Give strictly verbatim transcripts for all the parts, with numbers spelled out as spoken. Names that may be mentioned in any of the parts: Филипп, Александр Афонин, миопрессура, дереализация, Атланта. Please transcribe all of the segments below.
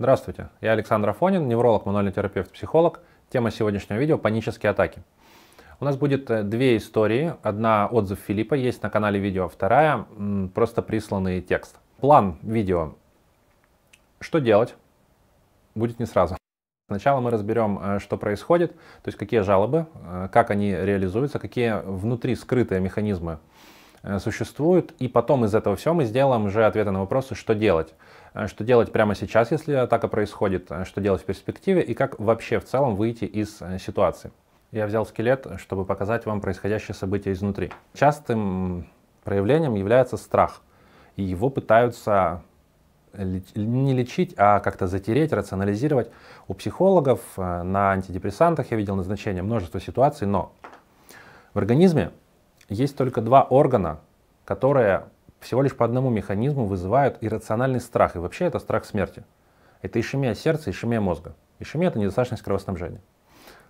Здравствуйте, я Александр Афонин, невролог, мануальный терапевт, психолог. Тема сегодняшнего видео – панические атаки. У нас будет две истории. Одна отзыв Филиппа, есть на канале видео, вторая – просто присланный текст. План видео. Что делать? Будет не сразу. Сначала мы разберем, что происходит, то есть какие жалобы, как они реализуются, какие внутри скрытые механизмы существуют, и потом из этого всего мы сделаем уже ответы на вопросы, что делать. Что делать прямо сейчас, если атака происходит, что делать в перспективе и как вообще в целом выйти из ситуации. Я взял скелет, чтобы показать вам происходящее событие изнутри. Частым проявлением является страх, и его пытаются не лечить, а как-то затереть, рационализировать. У психологов на антидепрессантах я видел назначение множества ситуаций, но в организме есть только два органа, которые всего лишь по одному механизму вызывают иррациональный страх. И вообще это страх смерти. Это ишемия сердца, ишемия мозга. Ишемия – это недостаточность кровоснабжения.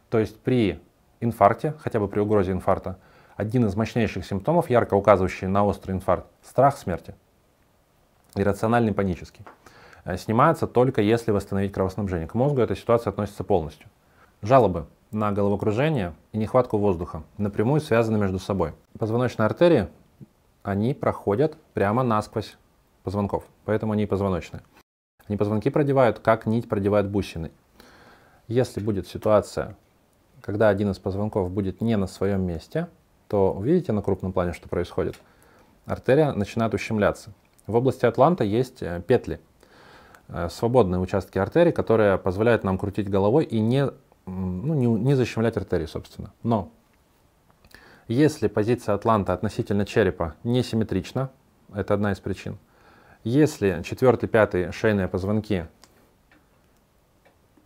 То есть при инфаркте, хотя бы при угрозе инфаркта, один из мощнейших симптомов, ярко указывающий на острый инфаркт – страх смерти. Иррациональный, панический. Снимается только если восстановить кровоснабжение. К мозгу эта ситуация относится полностью. Жалобы на головокружение и нехватку воздуха напрямую связаны между собой. Позвоночные артерии, они проходят прямо насквозь позвонков, поэтому они и позвоночные. Они позвонки продевают, как нить продевают бусины. Если будет ситуация, когда один из позвонков будет не на своем месте, то видите на крупном плане, что происходит? Артерия начинает ущемляться. В области Атланта есть петли, свободные участки артерий, которые позволяют нам крутить головой и не, ну, не, не защемлять артерии, собственно. Но если позиция Атланта относительно черепа несимметрична, это одна из причин, если четвертый, пятый шейные позвонки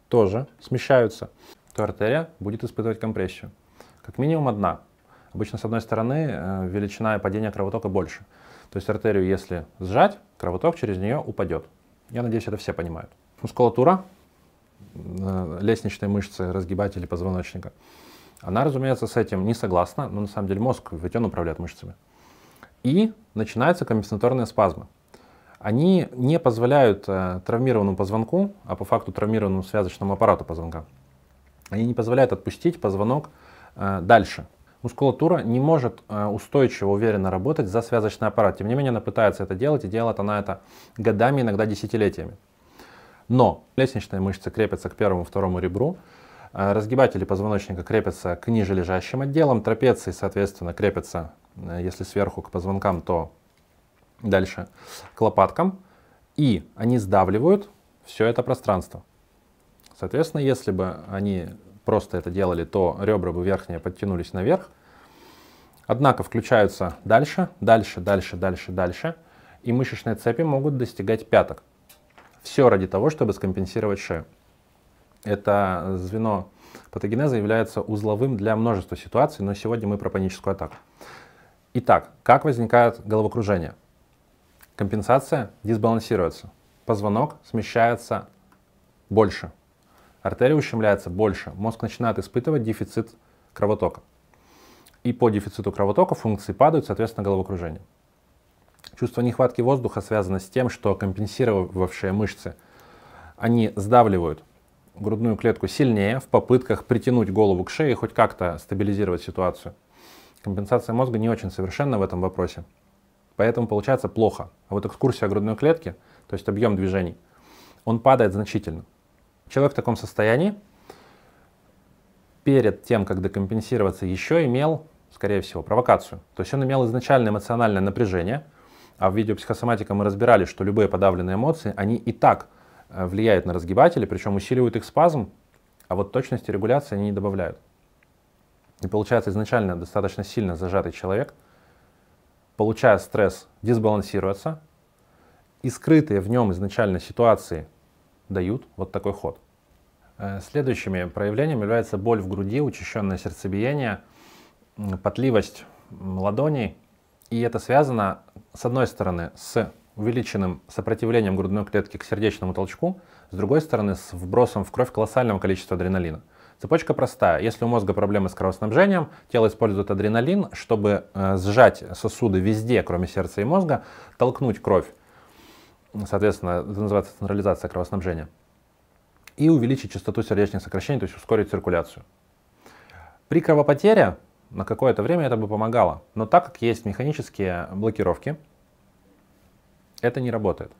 тоже смещаются, то артерия будет испытывать компрессию. Как минимум одна. Обычно с одной стороны величина падения кровотока больше. То есть артерию, если сжать, кровоток через нее упадет. Я надеюсь, это все понимают. Мускулатура лестничной мышцы, разгибателей позвоночника, она, разумеется, с этим не согласна, но на самом деле мозг, ведь он управляет мышцами. И начинаются компенсаторные спазмы. Они не позволяют травмированному позвонку, а по факту травмированному связочному аппарату позвонка, они не позволяют отпустить позвонок дальше. Мускулатура не может устойчиво, уверенно работать за связочный аппарат. Тем не менее, она пытается это делать, и делает она это годами, иногда десятилетиями. Но лестничные мышцы крепятся к первому, второму ребру, разгибатели позвоночника крепятся к нижележащим отделам, трапеции, соответственно, крепятся, если сверху к позвонкам, то дальше к лопаткам. И они сдавливают все это пространство. Соответственно, если бы они просто это делали, то ребра бы верхние подтянулись наверх. Однако включаются дальше, дальше, дальше, дальше, дальше. И мышечные цепи могут достигать пяток. Все ради того, чтобы скомпенсировать шею. Это звено патогенеза является узловым для множества ситуаций, но сегодня мы про паническую атаку. Итак, как возникает головокружение? Компенсация дисбалансируется. Позвонок смещается больше. Артерия ущемляется больше, мозг начинает испытывать дефицит кровотока. И по дефициту кровотока функции падают, соответственно, головокружение. Чувство нехватки воздуха связано с тем, что компенсировавшие мышцы, они сдавливают грудную клетку сильнее в попытках притянуть голову к шее и хоть как-то стабилизировать ситуацию. Компенсация мозга не очень совершенна в этом вопросе, поэтому получается плохо. А вот экскурсия грудной клетки, то есть объем движений, он падает значительно. Человек в таком состоянии перед тем, как декомпенсироваться, еще имел, скорее всего, провокацию. То есть он имел изначальное эмоциональное напряжение, а в видео «Психосоматика» мы разбирали, что любые подавленные эмоции, они и так влияют на разгибатели, причем усиливают их спазм, а вот точности регуляции они не добавляют. И получается, изначально достаточно сильно зажатый человек, получая стресс, дисбалансируется, и скрытые в нем изначально ситуации дают вот такой ход. Следующими проявлениями является боль в груди, учащенное сердцебиение, потливость ладоней. И это связано, с одной стороны, с увеличенным сопротивлением грудной клетки к сердечному толчку, с другой стороны, с вбросом в кровь колоссального количества адреналина. Цепочка простая. Если у мозга проблемы с кровоснабжением, тело использует адреналин, чтобы сжать сосуды везде, кроме сердца и мозга, толкнуть кровь. Соответственно, это называется централизация кровоснабжения. и увеличить частоту сердечных сокращений, то есть ускорить циркуляцию. При кровопотере на какое-то время это бы помогало, но так как есть механические блокировки, это не работает.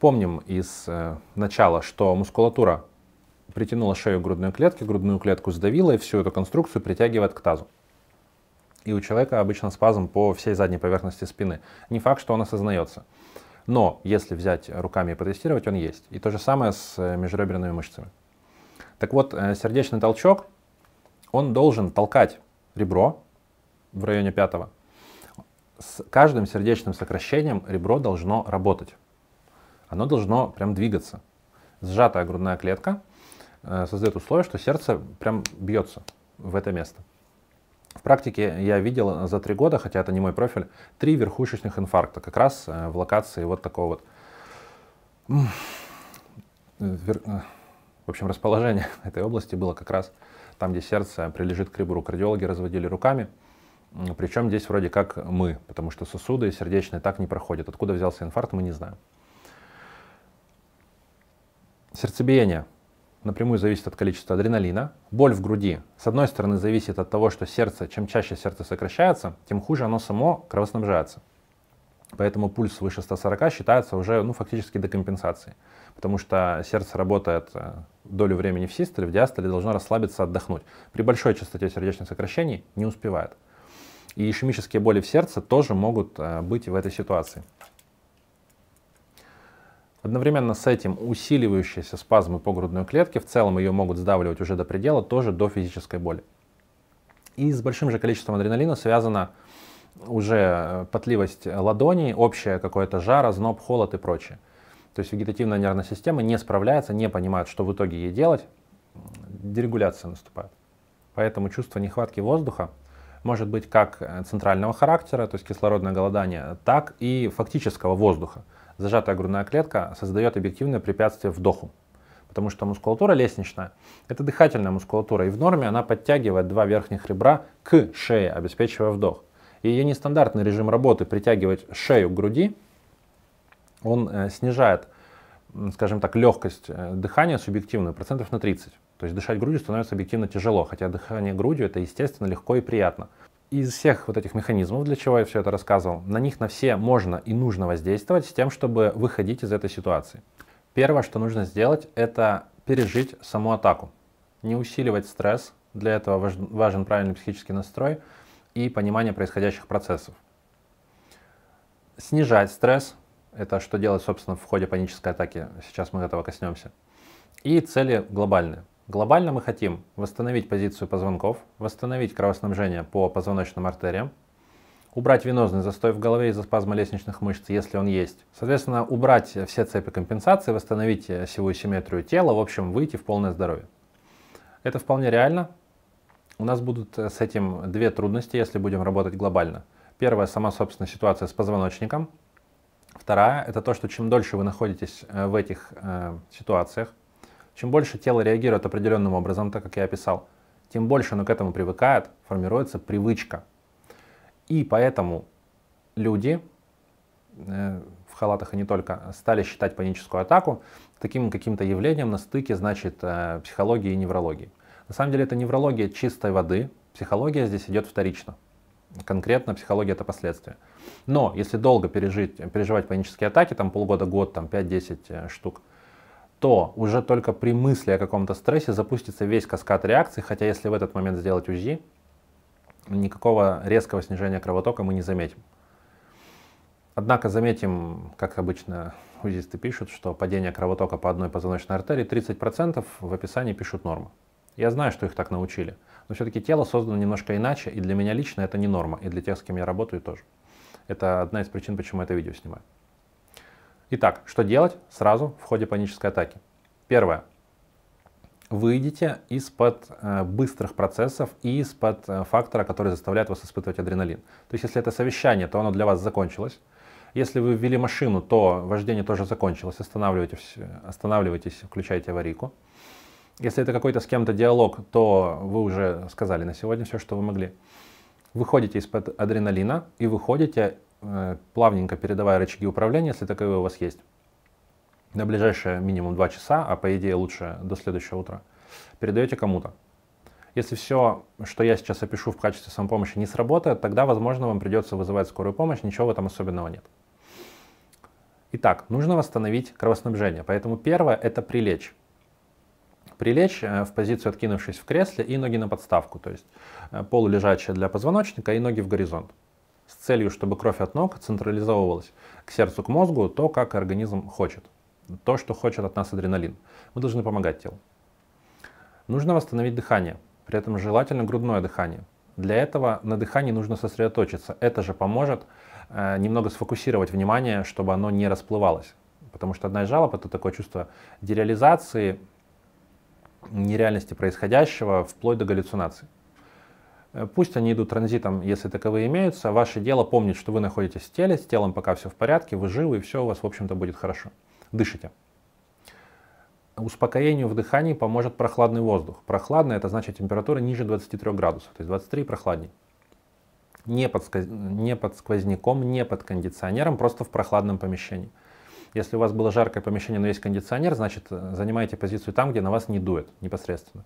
Помним из э, начала, что мускулатура притянула шею к грудной клетке, грудную клетку сдавила и всю эту конструкцию притягивает к тазу. И у человека обычно спазм по всей задней поверхности спины. Не факт, что он осознается. Но если взять руками и потестировать, он есть. И то же самое с межреберными мышцами. Так вот, сердечный толчок, он должен толкать ребро в районе пятого. С каждым сердечным сокращением ребро должно работать. Оно должно прям двигаться. Сжатая грудная клетка создает условие, что сердце прям бьется в это место. В практике я видел за три года, хотя это не мой профиль, три верхушечных инфаркта, как раз в локации вот такого вот, в общем, расположение этой области было как раз там, где сердце прилежит к ребру. Кардиологи разводили руками, причем здесь вроде как мы, потому что сосуды сердечные так не проходят. Откуда взялся инфаркт, мы не знаем. Сердцебиение напрямую зависит от количества адреналина. Боль в груди, с одной стороны, зависит от того, что сердце, чем чаще сердце сокращается, тем хуже оно само кровоснабжается. Поэтому пульс выше ста сорока считается уже, ну, фактически декомпенсацией. Потому что сердце работает долю времени в систоле, в диастоле должно расслабиться, отдохнуть. При большой частоте сердечных сокращений не успевает. И ишемические боли в сердце тоже могут быть в этой ситуации. Одновременно с этим усиливающиеся спазмы по грудной клетке, в целом ее могут сдавливать уже до предела, тоже до физической боли. И с большим же количеством адреналина связана уже потливость ладоней, общее какое-то жар, озноб, холод и прочее. То есть вегетативная нервная система не справляется, не понимает, что в итоге ей делать, дерегуляция наступает. Поэтому чувство нехватки воздуха может быть как центрального характера, то есть кислородное голодание, так и фактического воздуха. Зажатая грудная клетка создает объективное препятствие вдоху, потому что мускулатура лестничная, это дыхательная мускулатура, и в норме она подтягивает два верхних ребра к шее, обеспечивая вдох. И ее нестандартный режим работы притягивать шею к груди, он э, снижает, скажем так, легкость дыхания субъективную процентов на тридцать. То есть дышать грудью становится объективно тяжело, хотя дыхание грудью это естественно легко и приятно. Из всех вот этих механизмов, для чего я все это рассказывал, на них на все можно и нужно воздействовать с тем, чтобы выходить из этой ситуации. Первое, что нужно сделать, это пережить саму атаку. Не усиливать стресс, для этого важен правильный психический настрой и понимание происходящих процессов. Снижать стресс, это что делать, собственно, в ходе панической атаки, сейчас мы этого коснемся. И цели глобальные. Глобально мы хотим восстановить позицию позвонков, восстановить кровоснабжение по позвоночным артериям, убрать венозный застой в голове из-за спазма лестничных мышц, если он есть. Соответственно, убрать все цепи компенсации, восстановить осевую симметрию тела, в общем, выйти в полное здоровье. Это вполне реально. У нас будут с этим две трудности, если будем работать глобально. Первая – сама, собственно, ситуация с позвоночником. Вторая – это то, что чем дольше вы находитесь в этих э, ситуациях, чем больше тело реагирует определенным образом, так как я описал, тем больше оно к этому привыкает, формируется привычка. И поэтому люди, э, в халатах и не только, стали считать паническую атаку таким каким-то явлением на стыке, значит, э, психологии и неврологии. На самом деле это неврология чистой воды, психология здесь идет вторично. Конкретно психология – это последствия. Но если долго пережить, переживать панические атаки, там полгода, год, там пять-десять э, штук, то уже только при мысли о каком-то стрессе запустится весь каскад реакций, хотя если в этот момент сделать УЗИ, никакого резкого снижения кровотока мы не заметим. Однако заметим, как обычно УЗИсты пишут, что падение кровотока по одной позвоночной артерии тридцать процентов, в описании пишут норму. Я знаю, что их так научили, но все-таки тело создано немножко иначе, и для меня лично это не норма, и для тех, с кем я работаю, тоже. Это одна из причин, почему я это видео снимаю. Итак, что делать сразу в ходе панической атаки? Первое. Выйдите из-под э, быстрых процессов и из-под э, фактора, который заставляет вас испытывать адреналин. То есть, если это совещание, то оно для вас закончилось. Если вы ввели машину, то вождение тоже закончилось. Останавливайтесь, останавливайтесь, включайте аварийку. Если это какой-то с кем-то диалог, то вы уже сказали на сегодня все, что вы могли. Выходите из-под адреналина и выходите, плавненько передавая рычаги управления, если таковые у вас есть, на ближайшие минимум два часа, а по идее лучше до следующего утра, передаете кому-то. Если все, что я сейчас опишу в качестве самопомощи, не сработает, тогда, возможно, вам придется вызывать скорую помощь, ничего в этом особенного нет. Итак, нужно восстановить кровоснабжение, поэтому первое – это прилечь. Прилечь в позицию, откинувшись в кресле, и ноги на подставку, то есть полулежачая для позвоночника и ноги в горизонт, с целью, чтобы кровь от ног централизовывалась к сердцу, к мозгу, то, как организм хочет, то, что хочет от нас адреналин. Мы должны помогать телу. Нужно восстановить дыхание, при этом желательно грудное дыхание. Для этого на дыхании нужно сосредоточиться, это же поможет э, немного сфокусировать внимание, чтобы оно не расплывалось, потому что одна из жалоб — это такое чувство дереализации, нереальности происходящего, вплоть до галлюцинаций. Пусть они идут транзитом, если таковые имеются, ваше дело помнить, что вы находитесь в теле, с телом пока все в порядке, вы живы и все у вас, в общем-то, будет хорошо. Дышите. Успокоению в дыхании поможет прохладный воздух. Прохладный — это значит температура ниже двадцати трёх градусов, то есть двадцать три прохладней. Не под, сквоз... не под сквозняком, не под кондиционером, просто в прохладном помещении. Если у вас было жаркое помещение, но есть кондиционер, значит, занимайте позицию там, где на вас не дует непосредственно.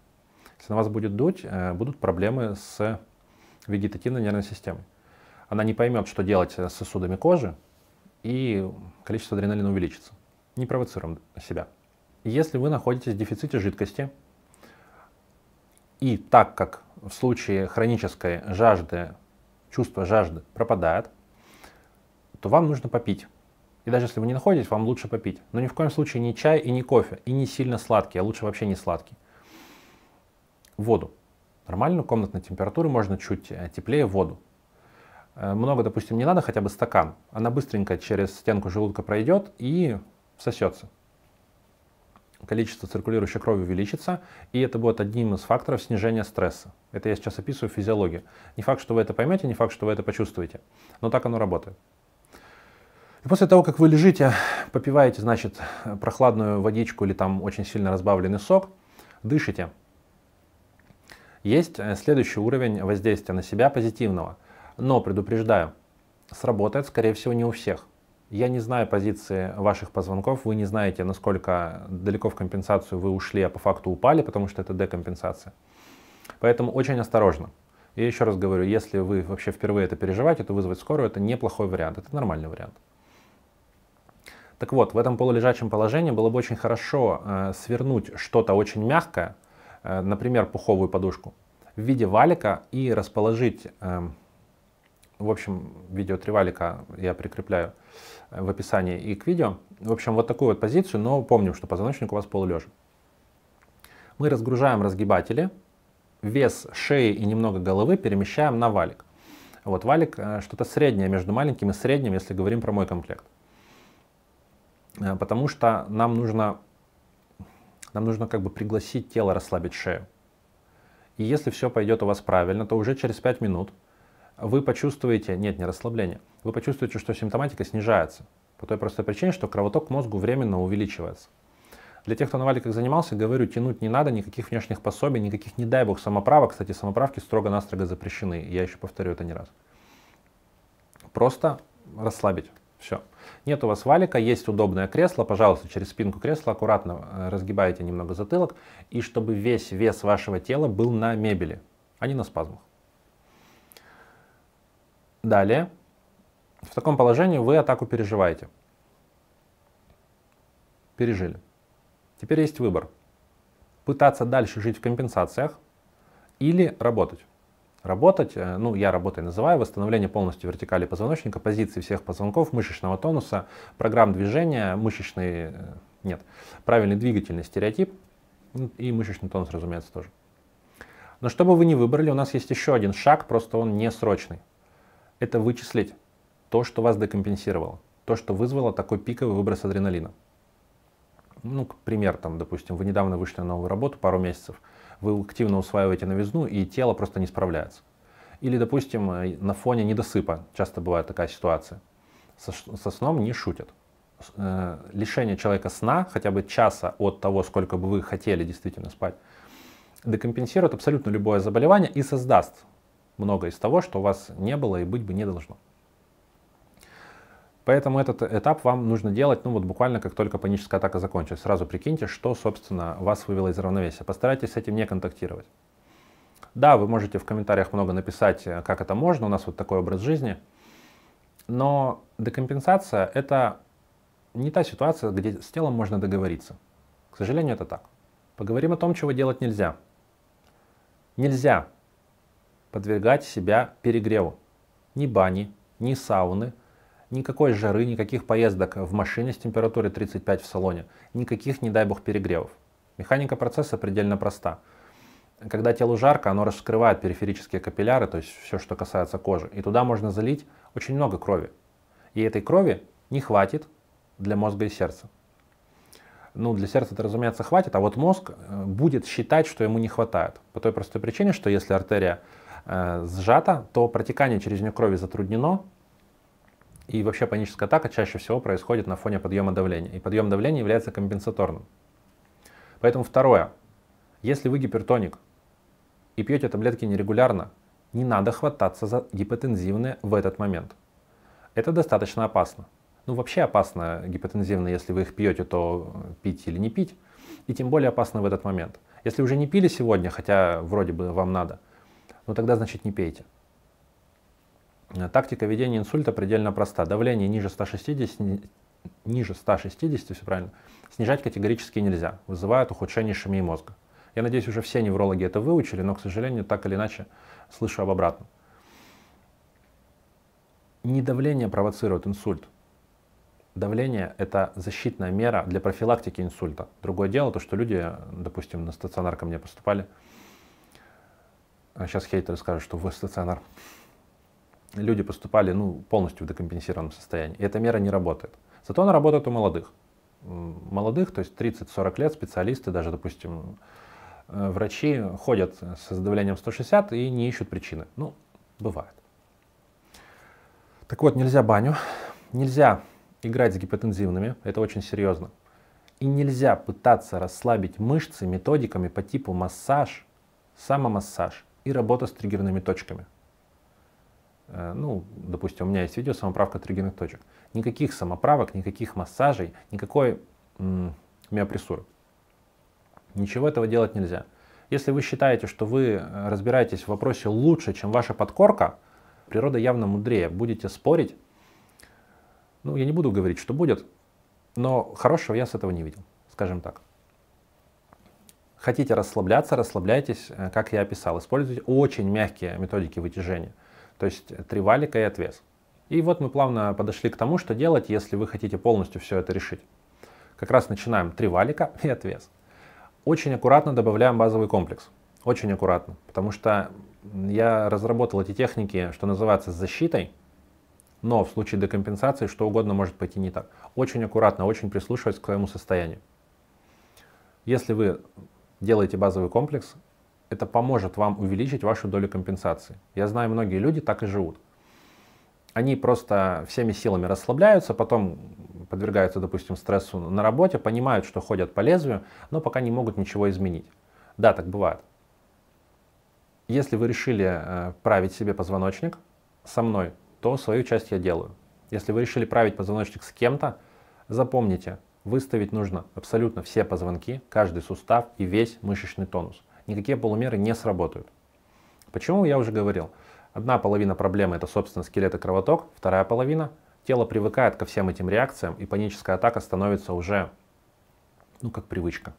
Если на вас будет дуть, будут проблемы с вегетативной нервной системой. Она не поймет, что делать с сосудами кожи, и количество адреналина увеличится. Не провоцируем себя. Если вы находитесь в дефиците жидкости, и так как в случае хронической жажды, чувство жажды пропадает, то вам нужно попить. И даже если вы не находитесь, вам лучше попить. Но ни в коем случае не чай и не кофе, и не сильно сладкий, а лучше вообще не сладкий. Воду. Нормальную комнатной температуры, можно чуть теплее воду. Много, допустим, не надо, хотя бы стакан. Она быстренько через стенку желудка пройдет и всосется. Количество циркулирующей крови увеличится, и это будет одним из факторов снижения стресса. Это я сейчас описываю физиологию. Не факт, что вы это поймете, не факт, что вы это почувствуете, но так оно работает. И после того, как вы лежите, попиваете, значит, прохладную водичку или там очень сильно разбавленный сок, дышите. Есть следующий уровень воздействия на себя позитивного, но предупреждаю, сработает, скорее всего, не у всех. Я не знаю позиции ваших позвонков, вы не знаете, насколько далеко в компенсацию вы ушли, а по факту упали, потому что это декомпенсация. Поэтому очень осторожно. И еще раз говорю, если вы вообще впервые это переживаете, то вызвать скорую — это неплохой вариант, это нормальный вариант. Так вот, в этом полулежачем положении было бы очень хорошо э, свернуть что-то очень мягкое, э, например, пуховую подушку, в виде валика и расположить, э, в общем, видео три валика я прикрепляю в описании и к видео. В общем, вот такую вот позицию, но помним, что позвоночник у вас полулежа. Мы разгружаем разгибатели, вес шеи и немного головы перемещаем на валик. Вот валик э, что-то среднее между маленьким и средним, если говорим про мой комплект. Потому что нам нужно, нам нужно как бы пригласить тело расслабить шею. И если все пойдет у вас правильно, то уже через пять минут вы почувствуете, нет, не расслабление, вы почувствуете, что симптоматика снижается. По той простой причине, что кровоток к мозгу временно увеличивается. Для тех, кто на валиках занимался, говорю, тянуть не надо, никаких внешних пособий, никаких, не дай бог, самоправок. Кстати, самоправки строго-настрого запрещены, я еще повторю это не раз. Просто расслабить. Все. Нет у вас валика, есть удобное кресло, пожалуйста, через спинку кресла аккуратно разгибаете немного затылок, и чтобы весь вес вашего тела был на мебели, а не на спазмах. Далее, в таком положении вы атаку переживаете. Пережили. Теперь есть выбор. Пытаться дальше жить в компенсациях или работать. Работать, ну я работой называю, восстановление полностью вертикали позвоночника, позиции всех позвонков, мышечного тонуса, программ движения, мышечный, нет, правильный двигательный стереотип и мышечный тонус, разумеется, тоже. Но что бы вы ни выбрали, у нас есть еще один шаг, просто он не срочный. Это вычислить то, что вас декомпенсировало, то, что вызвало такой пиковый выброс адреналина. Ну, к примеру, там, допустим, вы недавно вышли на новую работу, пару месяцев, вы активно усваиваете новизну, и тело просто не справляется. Или, допустим, на фоне недосыпа, часто бывает такая ситуация, со, со сном не шутят. Лишение человека сна, хотя бы часа от того, сколько бы вы хотели действительно спать, декомпенсирует абсолютно любое заболевание и создаст многое из того, что у вас не было и быть бы не должно. Поэтому этот этап вам нужно делать, ну вот буквально как только паническая атака закончится. Сразу прикиньте, что, собственно, вас вывело из равновесия. Постарайтесь с этим не контактировать. Да, вы можете в комментариях много написать, как это можно, у нас вот такой образ жизни. Но декомпенсация — это не та ситуация, где с телом можно договориться. К сожалению, это так. Поговорим о том, чего делать нельзя. Нельзя подвергать себя перегреву. Ни бани, ни сауны, никакой жары, никаких поездок в машине с температурой тридцать пять в салоне, никаких, не дай бог, перегревов. Механика процесса предельно проста. Когда телу жарко, оно раскрывает периферические капилляры, то есть все, что касается кожи, и туда можно залить очень много крови. И этой крови не хватит для мозга и сердца. Ну, для сердца это, разумеется, хватит, а вот мозг будет считать, что ему не хватает. По той простой причине, что если артерия э, сжата, то протекание через нее крови затруднено, и вообще паническая атака чаще всего происходит на фоне подъема давления. И подъем давления является компенсаторным. Поэтому второе. Если вы гипертоник и пьете таблетки нерегулярно, не надо хвататься за гипотензивные в этот момент. Это достаточно опасно. Ну, вообще опасно гипотензивно, если вы их пьете, то пить или не пить. И тем более опасно в этот момент. Если уже не пили сегодня, хотя вроде бы вам надо, ну тогда, значит, не пейте. Тактика ведения инсульта предельно проста. Давление ниже ста шестидесяти, ниже ста шестидесяти, все правильно, снижать категорически нельзя. Вызывает ухудшение ишемии мозга. Я надеюсь, уже все неврологи это выучили, но, к сожалению, так или иначе слышу об обратном. Не давление провоцирует инсульт. Давление – это защитная мера для профилактики инсульта. Другое дело то, что люди, допустим, на стационар ко мне поступали. Сейчас хейтеры скажут, что вы стационар. Люди поступали ну, полностью в декомпенсированном состоянии. И эта мера не работает. Зато она работает у молодых. Молодых, то есть тридцать-сорок лет, специалисты, даже, допустим, врачи ходят с давлением сто шестьдесят и не ищут причины. Ну, бывает. Так вот, нельзя баню, нельзя играть с гипотензивными, это очень серьезно. И нельзя пытаться расслабить мышцы методиками по типу массаж, самомассаж и работа с триггерными точками. Ну, допустим, у меня есть видео «Самоправка триггерных точек». Никаких самоправок, никаких массажей, никакой м-м, миопрессуры. Ничего этого делать нельзя. Если вы считаете, что вы разбираетесь в вопросе лучше, чем ваша подкорка, природа явно мудрее, будете спорить. Ну, я не буду говорить, что будет, но хорошего я с этого не видел, скажем так. Хотите расслабляться, расслабляйтесь, как я описал. Используйте очень мягкие методики вытяжения, то есть три валика и отвес. И вот мы плавно подошли к тому, что делать, если вы хотите полностью все это решить. Как раз начинаем три валика и отвес. Очень аккуратно добавляем базовый комплекс. Очень аккуратно, потому что я разработал эти техники, что называется, с защитой. Но в случае декомпенсации что угодно может пойти не так. Очень аккуратно, очень прислушиваясь к своему состоянию. Если вы делаете базовый комплекс, это поможет вам увеличить вашу долю компенсации. Я знаю, многие люди так и живут. Они просто всеми силами расслабляются, потом подвергаются, допустим, стрессу на работе, понимают, что ходят по лезвию, но пока не могут ничего изменить. Да, так бывает. Если вы решили править себе позвоночник со мной, то свою часть я делаю. Если вы решили править позвоночник с кем-то, запомните, выставить нужно абсолютно все позвонки, каждый сустав и весь мышечный тонус. Никакие полумеры не сработают. Почему, я уже говорил. Одна половина проблемы — это, собственно, скелет и кровоток. Вторая половина — тело привыкает ко всем этим реакциям, и паническая атака становится уже, ну, как привычка.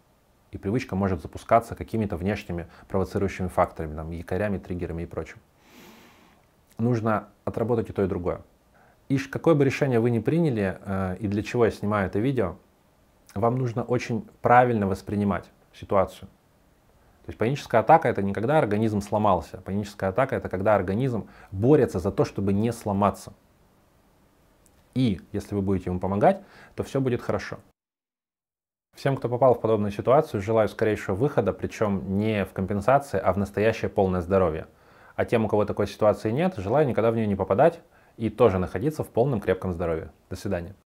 И привычка может запускаться какими-то внешними провоцирующими факторами, там, якорями, триггерами и прочим. Нужно отработать и то, и другое. И какое бы решение вы ни приняли, э, и для чего я снимаю это видео, вам нужно очень правильно воспринимать ситуацию. То есть паническая атака — это не когда организм сломался. Паническая атака — это когда организм борется за то, чтобы не сломаться. И если вы будете ему помогать, то все будет хорошо. Всем, кто попал в подобную ситуацию, желаю скорейшего выхода, причем не в компенсации, а в настоящее полное здоровье. А тем, у кого такой ситуации нет, желаю никогда в нее не попадать и тоже находиться в полном крепком здоровье. До свидания.